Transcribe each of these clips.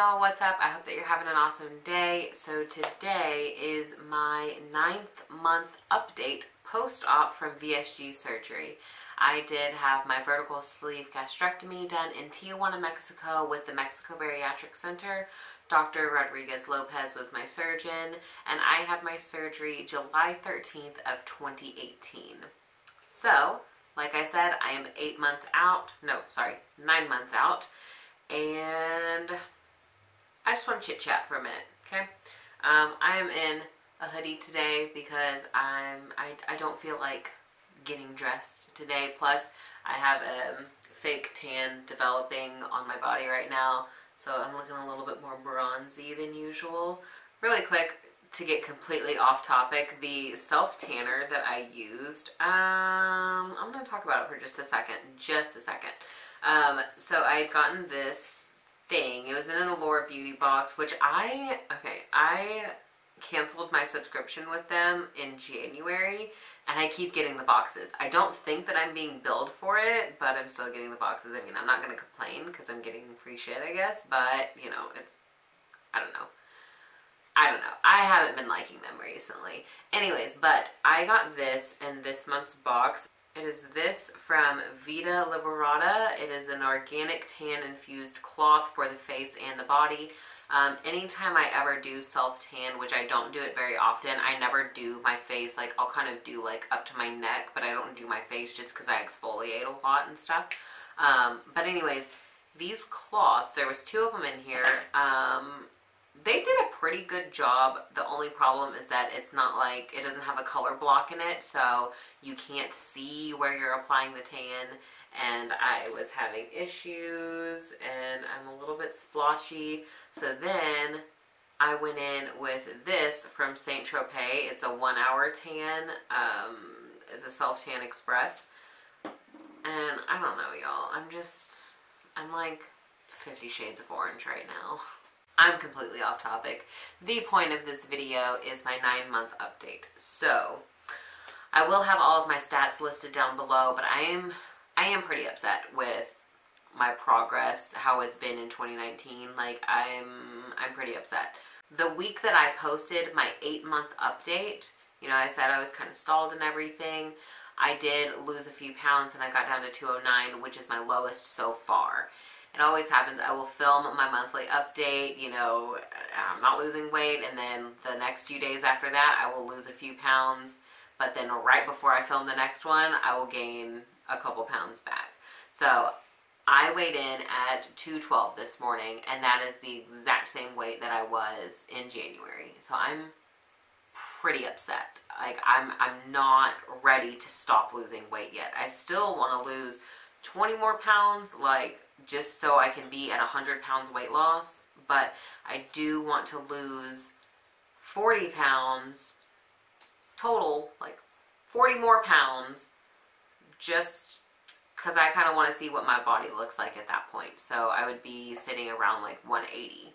y'all, what's up? I hope that you're having an awesome day. So today is my 9th month update post-op from VSG surgery. I did have my vertical sleeve gastrectomy done in Tijuana, Mexico with the Mexico Bariatric Center. Dr. Rodriguez Lopez was my surgeon, and I had my surgery July 13th of 2018. So, like I said, I am 8 months out. No, sorry, 9 months out. And I just want to chit chat for a minute, okay? I am in a hoodie today because I don't feel like getting dressed today. Plus, I have a fake tan developing on my body right now, so I'm looking a little bit more bronzy than usual. Really quick, to get completely off topic, the self-tanner that I used, I'm going to talk about it for just a second. So I had gotten this thing. It was in an Allure Beauty box, which I canceled my subscription with them in January, and I keep getting the boxes. I don't think that I'm being billed for it, but I'm still getting the boxes. I mean, I'm not going to complain because I'm getting free shit, I guess, but, you know, it's, I don't know. I haven't been liking them recently. Anyways, but I got this in this month's box. It is this from Vita Liberata. It is an organic tan infused cloth for the face and the body. Anytime I ever do self-tan, which I don't do it very often, I never do my face. Like, I'll kind of do like up to my neck, but I don't do my face just because I exfoliate a lot and stuff. But anyways, these cloths, there was 2 of them in here. They did a pretty good job. The only problem is that it's not like, it doesn't have a color block in it, so you can't see where you're applying the tan, and I was having issues, and I'm a little bit splotchy. So then I went in with this from Saint Tropez. It's a 1-hour tan. It's a self-tan express, and I don't know, y'all. I'm like 50 shades of orange right now. I'm completely off topic. The point of this video is my 9-month update. So I will have all of my stats listed down below, but I am pretty upset with my progress, how it's been in 2019. Like I'm pretty upset. The week that I posted my 8-month update, you know, I said I was kind of stalled and everything. I did lose a few pounds and I got down to 209, which is my lowest so far. It always happens. I will film my monthly update, you know, I'm not losing weight, and then the next few days after that, I will lose a few pounds, but then right before I film the next one, I will gain a couple pounds back. So I weighed in at 212 this morning, and that is the exact same weight that I was in January. So I'm pretty upset. Like I'm not ready to stop losing weight yet. I still want to lose 20 more pounds, like, just so I can be at 100 pounds weight loss, but I do want to lose 40 pounds total, like 40 more pounds, just because I kind of want to see what my body looks like at that point. So I would be sitting around like 180.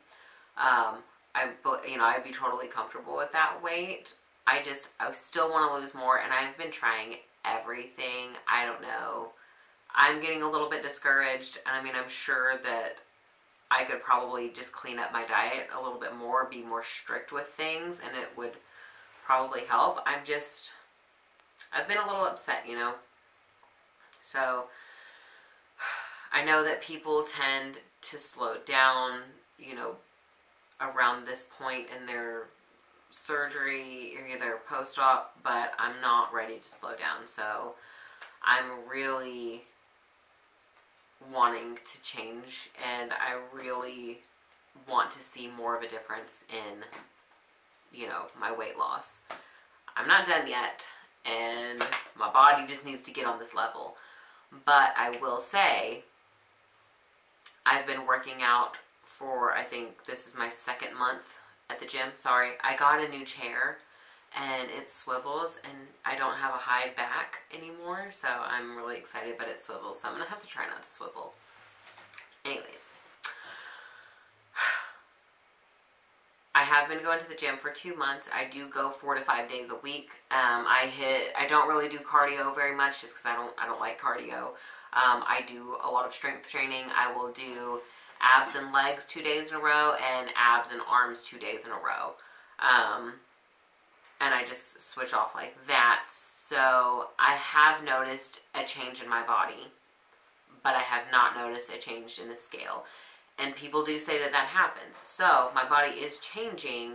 I'd be totally comfortable with that weight. I still want to lose more, and I've been trying everything. I don't know. I'm getting a little bit discouraged, and I mean, I'm sure that I could probably just clean up my diet a little bit more, be more strict with things, and it would probably help. I've been a little upset, you know? So, I know that people tend to slow down, you know, around this point in their surgery or their post-op, but I'm not ready to slow down, so I'm really wanting to change, and I really want to see more of a difference in, you know, my weight loss. I'm not done yet, and my body just needs to get on this level. But I will say, I've been working out for, I think this is my 2nd month at the gym. Sorry, I got a new chair, and it swivels, and I don't have a high back anymore, so I'm really excited, but it swivels, so I'm gonna have to try not to swivel. Anyways, I have been going to the gym for 2 months. I do go 4 to 5 days a week. I don't really do cardio very much just because I don't like cardio. I do a lot of strength training. I will do abs and legs 2 days in a row, and abs and arms 2 days in a row. And I just switch off like that. So I have noticed a change in my body, but I have not noticed a change in the scale. And people do say that that happens. So my body is changing,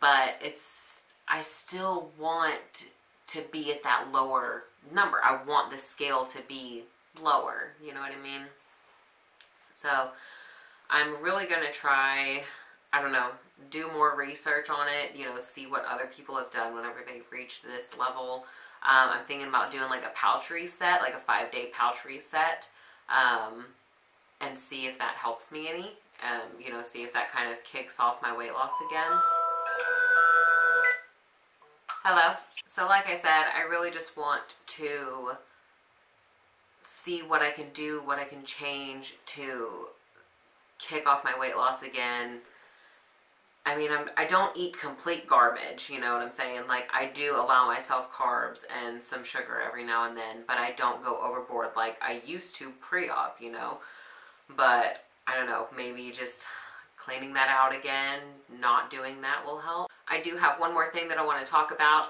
but it's, I still want to be at that lower number. I want the scale to be lower, you know what I mean? So I'm really going to try, I don't know, do more research on it, you know, see what other people have done whenever they've reached this level. I'm thinking about doing like a pouch reset, like a 5-day pouch reset, and see if that helps me any, you know, see if that kind of kicks off my weight loss again. Hello. So like I said, I really just want to see what I can do, what I can change to kick off my weight loss again. I mean, I don't eat complete garbage, you know what I'm saying? Like, I do allow myself carbs and some sugar every now and then, but I don't go overboard like I used to pre-op, you know? But, I don't know, maybe just cleaning that out again, not doing that will help. I do have one more thing that I want to talk about.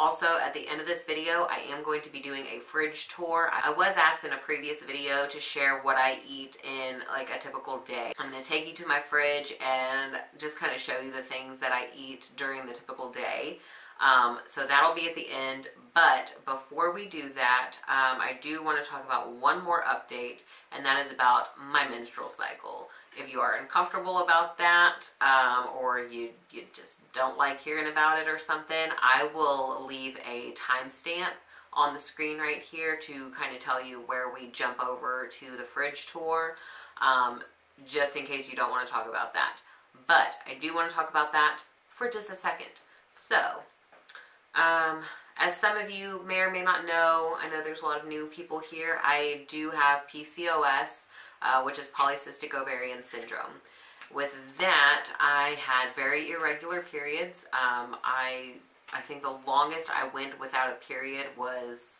Also, at the end of this video, I am going to be doing a fridge tour. I was asked in a previous video to share what I eat in like a typical day. I'm going to take you to my fridge and just kind of show you the things that I eat during the typical day. So that'll be at the end. But before we do that, I do want to talk about one more update, and that is about my menstrual cycle. If you are uncomfortable about that, or you just don't like hearing about it or something, I will leave a timestamp on the screen right here to kind of tell you where we jump over to the fridge tour, just in case you don't want to talk about that. But I do want to talk about that for just a second. So, as some of you may or may not know, I know there's a lot of new people here, I do have PCOS, which is polycystic ovarian syndrome. With that, I had very irregular periods. I think the longest I went without a period was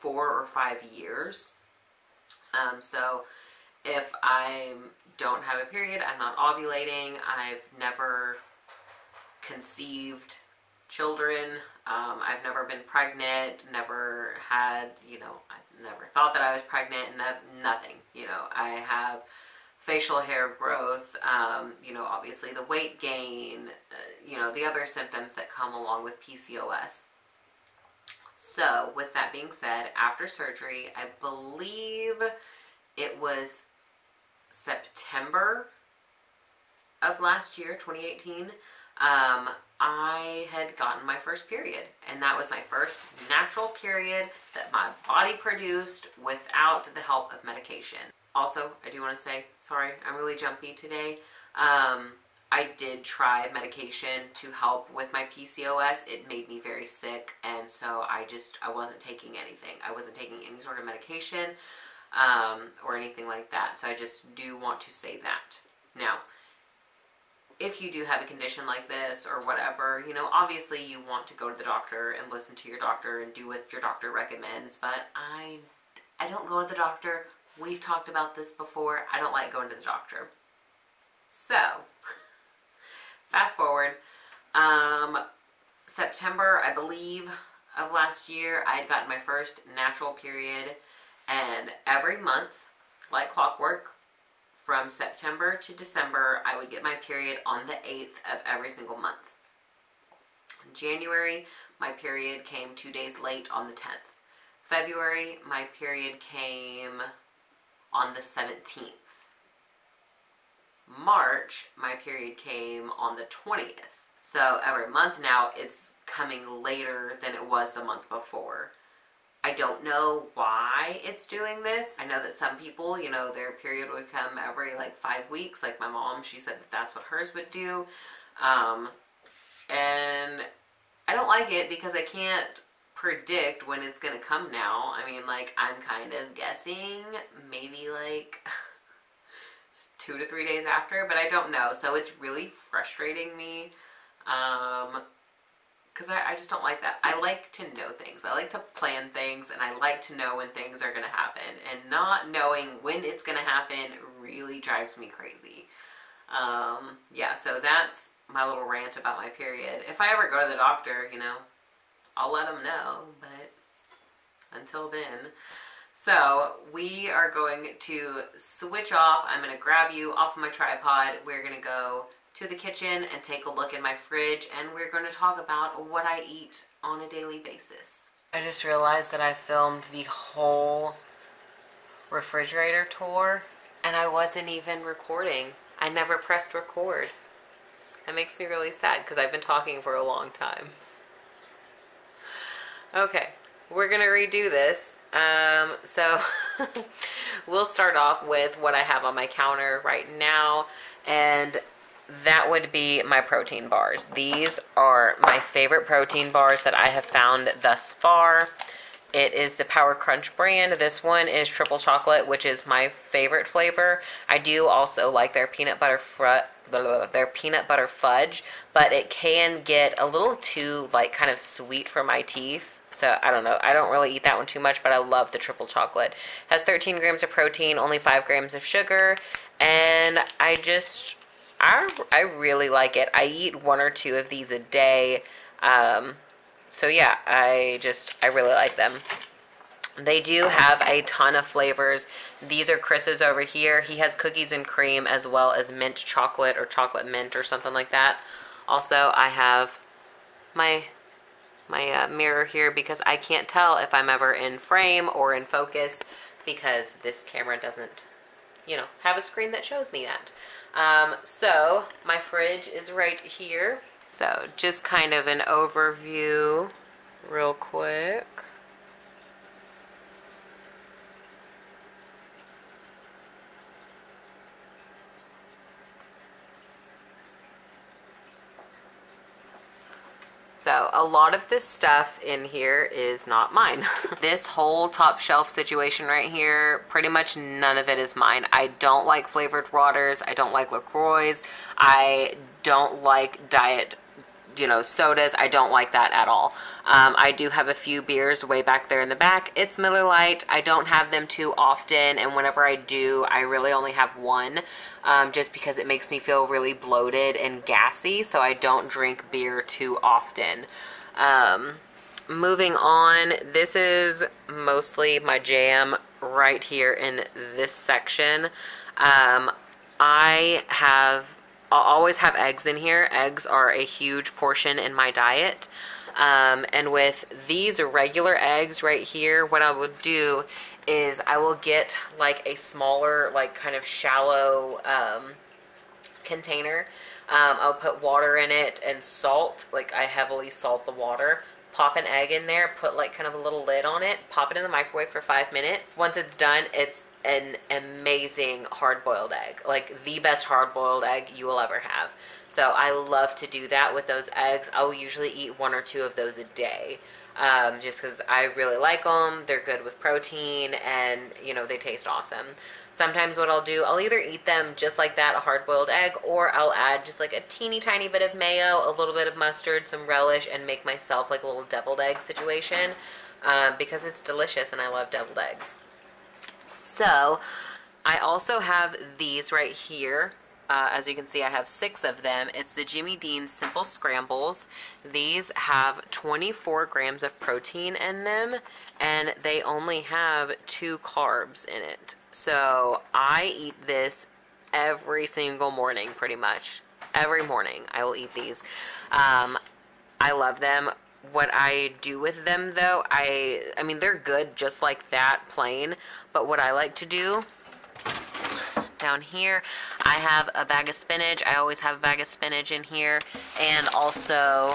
4 or 5 years. So if I don't have a period, I'm not ovulating, I've never conceived children, I've never been pregnant, never had, you know, I never thought that I was pregnant, nothing, you know. I have facial hair growth, you know, obviously the weight gain, you know, the other symptoms that come along with PCOS. So with that being said, after surgery, I believe it was September of last year, 2018, I had gotten my first period, and that was my first natural period that my body produced without the help of medication. Also, I do want to say, sorry, I'm really jumpy today. I did try medication to help with my PCOS. It made me very sick, and so I wasn't taking anything. I wasn't taking any sort of medication, or anything like that. So I just do want to say that. Now, if you do have a condition like this or whatever, you know, obviously you want to go to the doctor and listen to your doctor and do what your doctor recommends, but I don't go to the doctor. We've talked about this before. I don't like going to the doctor. So, fast forward, September, I believe, of last year, I had gotten my first natural period, and every month, like clockwork, from September to December, I would get my period on the 8th of every single month. In January, my period came 2 days late on the 10th. February, my period came on the 17th. March, my period came on the 20th. So every month now, it's coming later than it was the month before. I don't know why it's doing this. I know that some people, you know, their period would come every like 5 weeks. Like my mom, she said that that's what hers would do. And I don't like it because I can't predict when it's going to come now. I mean, like, I'm kind of guessing maybe like 2 to 3 days after, but I don't know. So it's really frustrating me. Because I just don't like that. I like to know things. I like to plan things, and I like to know when things are going to happen. And not knowing when it's going to happen really drives me crazy. Yeah, so that's my little rant about my period. If I ever go to the doctor, you know, I'll let them know, but until then. So we are going to switch off. I'm going to grab you off my tripod. We're going to go to the kitchen and take a look in my fridge, and we're going to talk about what I eat on a daily basis. I just realized that I filmed the whole refrigerator tour and I wasn't even recording. I never pressed record. That makes me really sad because I've been talking for a long time. Okay, we're gonna redo this. So we'll start off with what I have on my counter right now, and that would be my protein bars. These are my favorite protein bars that I have found thus far. It is the Power Crunch brand. This one is triple chocolate, which is my favorite flavor. I do also like their peanut butter fudge, but it can get a little too like kind of sweet for my teeth. So I don't know. I don't really eat that one too much, but I love the triple chocolate. It has 13 grams of protein, only 5 grams of sugar, and I really like it. I eat one or two of these a day. So yeah, I really like them. They do have a ton of flavors. These are Chris's over here. He has cookies and cream as well as mint chocolate or chocolate mint or something like that. Also, I have my mirror here because I can't tell if I'm ever in frame or in focus because this camera doesn't, you know, have a screen that shows me that. So my fridge is right here. So just kind of an overview real quick. So a lot of this stuff in here is not mine. This whole top shelf situation right here, pretty much none of it is mine. I don't like flavored waters. I don't like LaCroix. I don't like diet, you know, sodas. I don't like that at all. I do have a few beers way back there in the back. It's Miller Lite. I don't have them too often, and whenever I do, I really only have one. Just because it makes me feel really bloated and gassy, so I don't drink beer too often. Moving on, this is mostly my jam right here in this section. I'll always have eggs in here. Eggs are a huge portion in my diet. And with these regular eggs right here, what I would do is I will get like a smaller, like kind of shallow container. I'll put water in it and salt. Like I heavily salt the water. Pop an egg in there, put like kind of a little lid on it, pop it in the microwave for 5 minutes. Once it's done, it's an amazing hard-boiled egg. Like the best hard-boiled egg you will ever have. So I love to do that with those eggs. I will usually eat one or two of those a day. Just because I really like them. They're good with protein and, you know, they taste awesome. Sometimes what I'll do, I'll either eat them just like that, a hard-boiled egg, or I'll add just like a teeny tiny bit of mayo, a little bit of mustard, some relish, and make myself like a little deviled egg situation because it's delicious and I love deviled eggs. So I also have these right here. As you can see, I have 6 of them. It's the Jimmy Dean Simple Scrambles. These have 24 grams of protein in them, and they only have 2 carbs in it. So I eat this every single morning, pretty much. Every morning I will eat these. I love them. What I do with them, though, I mean, they're good just like that, plain, but what I like to do down here, I have a bag of spinach. I always have a bag of spinach in here, and also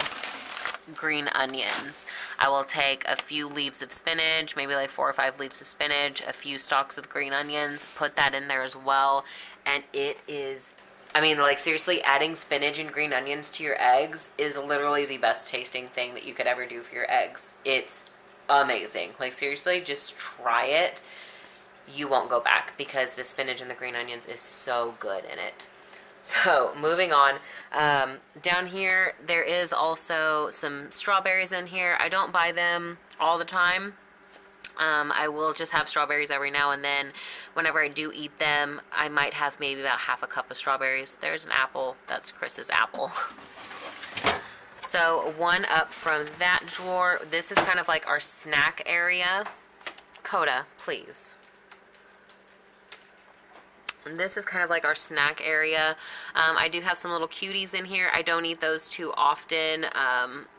green onions. I will take a few leaves of spinach, maybe like 4 or 5 leaves of spinach, a few stalks of green onions, put that in there as well, and it is, I mean, like, seriously, adding spinach and green onions to your eggs is literally the best tasting thing that you could ever do for your eggs. It's amazing. Like, seriously, just try it. You won't go back because the spinach and the green onions is so good in it. So, moving on. Down here, there is also some strawberries in here. I don't buy them all the time. I will just have strawberries every now and then. Whenever I do eat them, I might have maybe about half a cup of strawberries. There's an apple. That's Chris's apple. So one up from that drawer. This is kind of like our snack area. Coda, please. And this is kind of like our snack area. I do have some little cuties in here. I don't eat those too often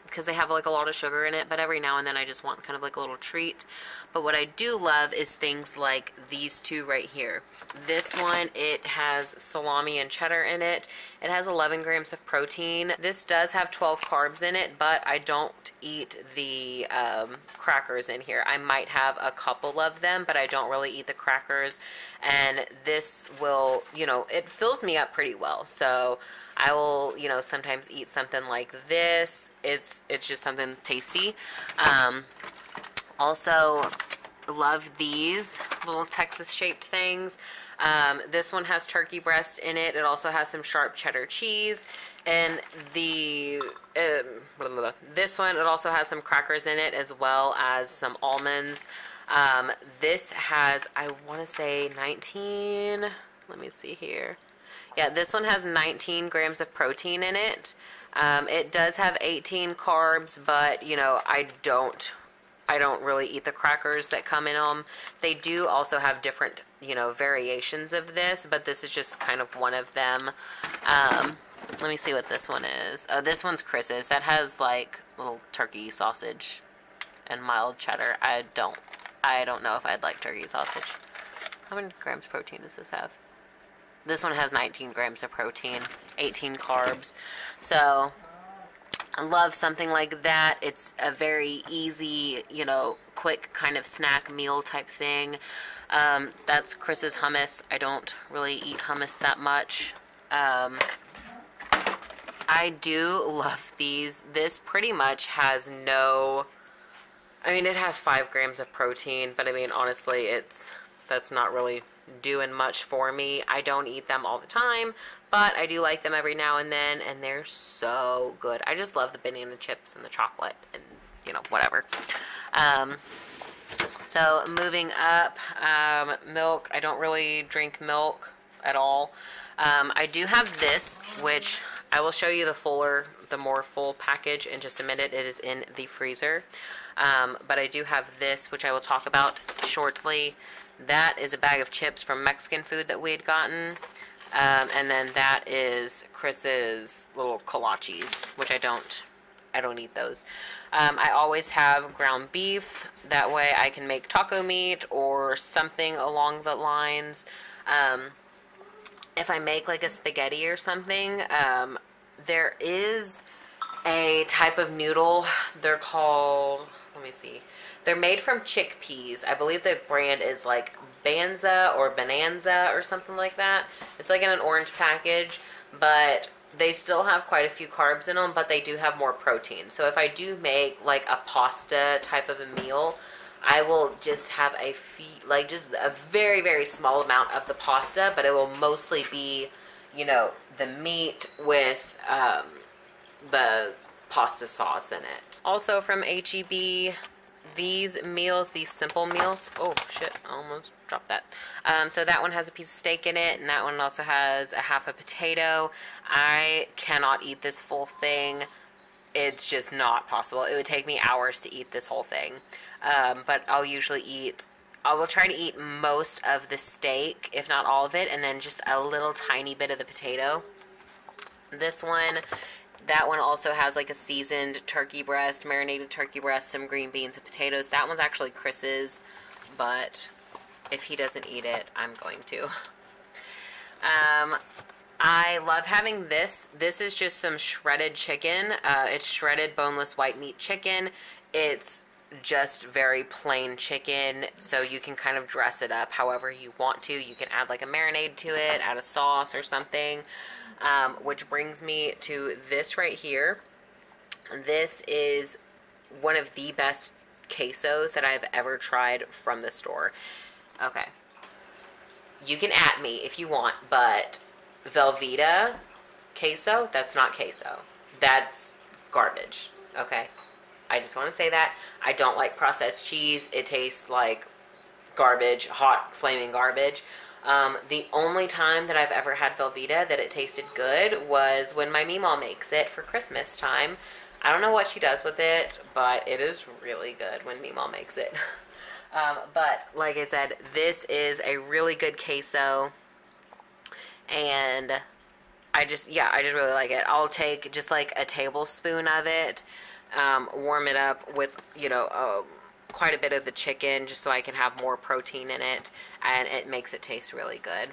because they have like a lot of sugar in it, but every now and then I just want kind of like a little treat. But what I do love is things like these two right here. This one, it has salami and cheddar in it. It has 11 grams of protein. This does have 12 carbs in it, but I don't eat the crackers in here. I might have a couple of them, but I don't really eat the crackers. And this will, you know, it fills me up pretty well. So I will, you know, sometimes eat something like this. It's just something tasty. Also love these little Texas shaped things. This one has turkey breast in it. It also has some sharp cheddar cheese, and the this one, it also has some crackers in it as well as some almonds. This has, I want to say 19, let me see here. Yeah, this one has 19 grams of protein in it. It does have 18 carbs, but you know, I don't really eat the crackers that come in them. They do also have different, you know, variations of this, but this is just kind of one of them. Let me see what this one is. Oh, this one's Chris's. That has like little turkey sausage and mild cheddar. I don't know if I'd like turkey sausage. How many grams of protein does this have? This one has 19 grams of protein, 18 carbs. So I love something like that. It's a very easy, you know, quick kind of snack meal type thing. That's Chris's hummus. I don't really eat hummus that much. I do love these. This pretty much has no, I mean, it has 5 grams of protein, but I mean, honestly, that's not really doing much for me. I don't eat them all the time, but I do like them every now and then, and they're so good. I just love the banana chips and the chocolate and, you know, whatever. So moving up, milk. I don't really drink milk at all. I do have this, which I will show you the more full package in just a minute. It is in the freezer. But I do have this, which I will talk about shortly. That is a bag of chips from Mexican food that we had gotten. And then that is Chris's little kolaches, which I don't eat those. I always have ground beef. That way I can make taco meat or something along the lines. If I make like a spaghetti or something, there is a type of noodle. They're called, let me see. They're made from chickpeas. I believe the brand is like Banza or Bonanza or something like that. It's like in an orange package, but they still have quite a few carbs in them, but they do have more protein. So if I do make like a pasta type of a meal, I will just have a just a very, very small amount of the pasta, but it will mostly be, you know, the meat with the pasta sauce in it. Also from HEB, these meals, these simple meals, oh shit, I almost dropped that. So that one has a piece of steak in it, and that one also has a half a potato. I cannot eat this full thing. It's just not possible. It would take me hours to eat this whole thing. But I'll usually eat, I will try to eat most of the steak, if not all of it, and then just a little tiny bit of the potato. This one, that one also has like a seasoned turkey breast, marinated turkey breast, some green beans and potatoes. That one's actually Chris's, but if he doesn't eat it, I'm going to. I love having this. This is just some shredded chicken. It's shredded boneless white meat chicken. It's just very plain chicken, so you can kind of dress it up however you want to. You can add like a marinade to it, add a sauce or something. Which brings me to this right here. This is one of the best quesos that I've ever tried from the store. Okay. You can at me if you want, but Velveeta queso, that's not queso. That's garbage. Okay. I just want to say that. I don't like processed cheese. It tastes like garbage, hot, flaming garbage. The only time that I've ever had Velveeta that it tasted good was when my Meemaw makes it for Christmas time. I don't know what she does with it, but it is really good when Meemaw makes it. But like I said, this is a really good queso, and I just really like it. I'll take just like a tablespoon of it, warm it up with, you know, quite a bit of the chicken just so I can have more protein in it, and it makes it taste really good.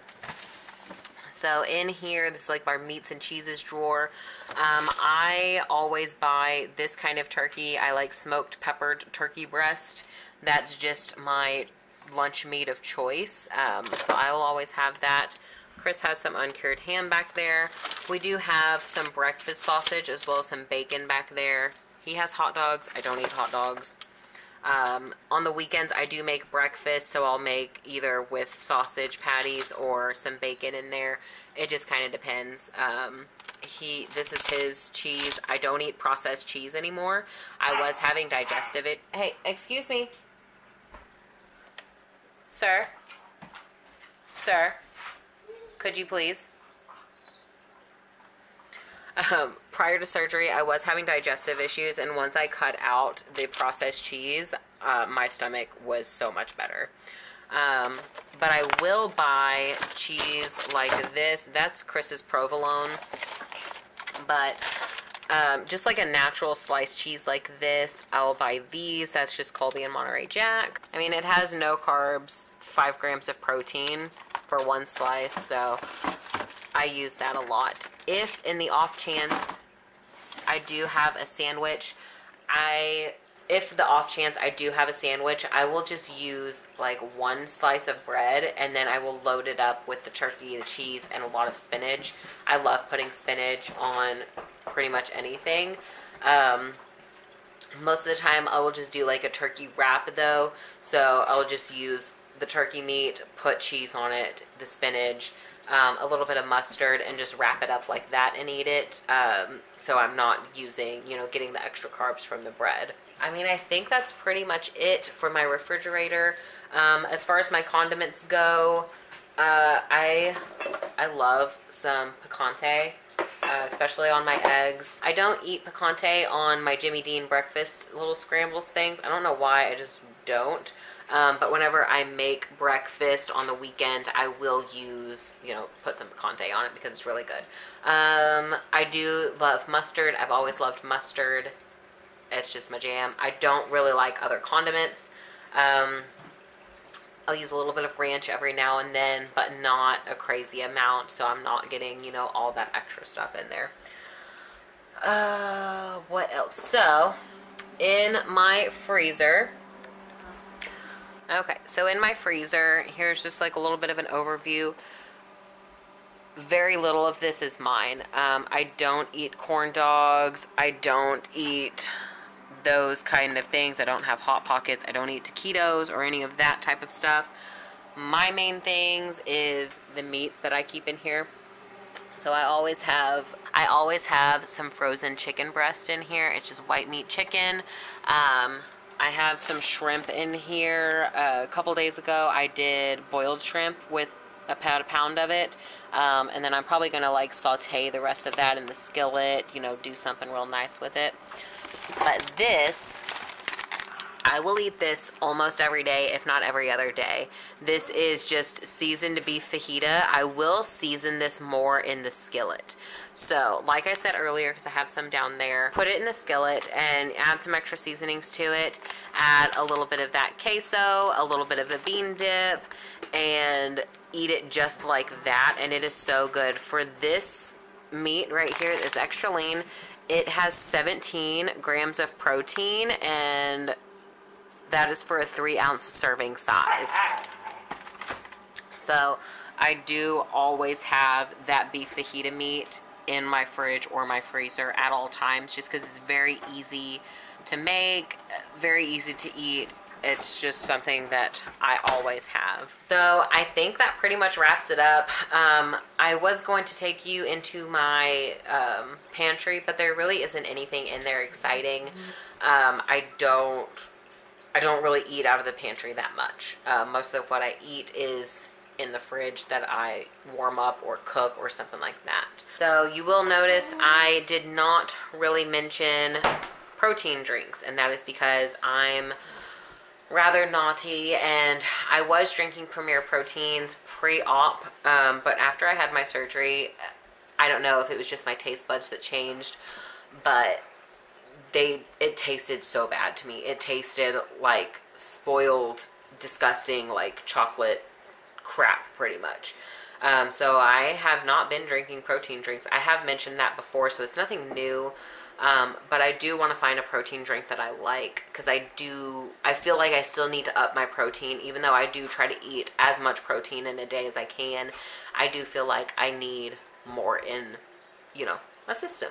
So in here, this is like our meats and cheeses drawer. I always buy this kind of turkey. I like smoked peppered turkey breast. That's just my lunch meat of choice. So I will always have that. Chris has some uncured ham back there. We do have some breakfast sausage as well as some bacon back there. He has hot dogs. I don't eat hot dogs. On the weekends, I do make breakfast, so I'll make either with sausage patties or some bacon in there. It just kind of depends. This is his cheese. I don't eat processed cheese anymore. I was having digestive it. Hey, excuse me. Sir? Sir? Could you please? Prior to surgery, I was having digestive issues, and once I cut out the processed cheese, my stomach was so much better. But I will buy cheese like this. That's Chris's provolone, but just like a natural sliced cheese like this. I'll buy these. That's just Colby and Monterey Jack. I mean, it has no carbs, 5 grams of protein for one slice, so I use that a lot. If in the off chance I do have a sandwich, I will just use like one slice of bread, and then I will load it up with the turkey, the cheese, and a lot of spinach. I love putting spinach on pretty much anything. Most of the time I will just do like a turkey wrap though. So I'll just use the turkey meat, put cheese on it, the spinach, a little bit of mustard, and just wrap it up like that and eat it. So I'm not using, you know, getting the extra carbs from the bread. I mean, I think that's pretty much it for my refrigerator. As far as my condiments go, I love some picante, especially on my eggs. I don't eat picante on my Jimmy Dean breakfast little scrambles things. I don't know why, I just don't. But whenever I make breakfast on the weekend, I will use, you know, put some picante on it because it's really good. I do love mustard. I've always loved mustard. It's just my jam. I don't really like other condiments. I'll use a little bit of ranch every now and then, but not a crazy amount, so I'm not getting, you know, all that extra stuff in there. What else? So, in my freezer... Okay, so in my freezer, here's just like a little bit of an overview. Very little of this is mine. I don't eat corn dogs. I don't eat those kind of things. I don't have Hot Pockets. I don't eat taquitos or any of that type of stuff. My main things is the meats that I keep in here. So I always have some frozen chicken breast in here. It's just white meat chicken. I have some shrimp in here. A couple days ago, I did boiled shrimp with about a pound of it. And then I'm probably gonna like saute the rest of that in the skillet, you know, do something real nice with it. But this, I will eat this almost every day, if not every other day. This is just seasoned beef fajita. I will season this more in the skillet. So, like I said earlier, because I have some down there, put it in the skillet and add some extra seasonings to it. Add a little bit of that queso, a little bit of a bean dip, and eat it just like that. And it is so good. For this meat right here, it's extra lean. It has 17 grams of protein, and that is for a 3-ounce serving size. So, I do always have that beef fajita meat in my fridge or my freezer at all times, just because it's very easy to make, very easy to eat, It's just something that I always have. So I think that pretty much wraps it up. I was going to take you into my pantry, but there really isn't anything in there exciting. I don't really eat out of the pantry that much. Most of what I eat is in the fridge that I warm up or cook or something like that. So you will notice I did not really mention protein drinks, and that is because I'm rather naughty and I was drinking Premier Proteins pre-op, but after I had my surgery, I don't know if it was just my taste buds that changed, but it tasted so bad to me. It tasted like spoiled, disgusting, like chocolate crap pretty much. So I have not been drinking protein drinks. I have mentioned that before, so it's nothing new. But I do want to find a protein drink that I like, because I feel like I still need to up my protein. Even though I do try to eat as much protein in a day as I can, I do feel like I need more in, you know, my system.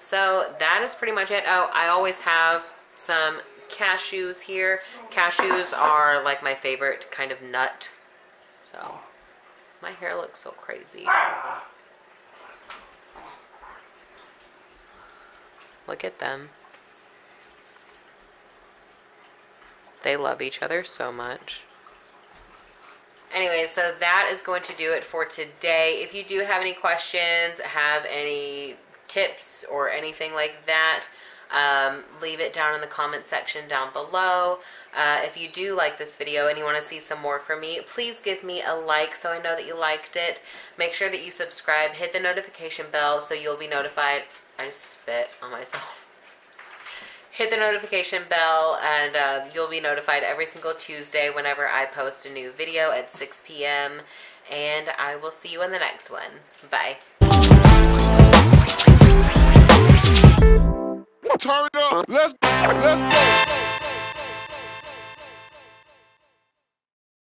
So that is pretty much it. Oh, I always have some cashews here. Cashews are like my favorite kind of nut. So my hair looks so crazy. Look at them. They love each other so much. Anyway, so that is going to do it for today. If you do have any questions, have any tips or anything like that, leave it down in the comment section down below. If you do like this video and you want to see some more from me, please give me a like so I know that you liked it. Make sure that you subscribe, hit the notification bell so you'll be notified. I just spit on myself. Hit the notification bell and you'll be notified every single Tuesday whenever I post a new video at 6 p.m. and I will see you in the next one. Bye. Turn it up. Let's go.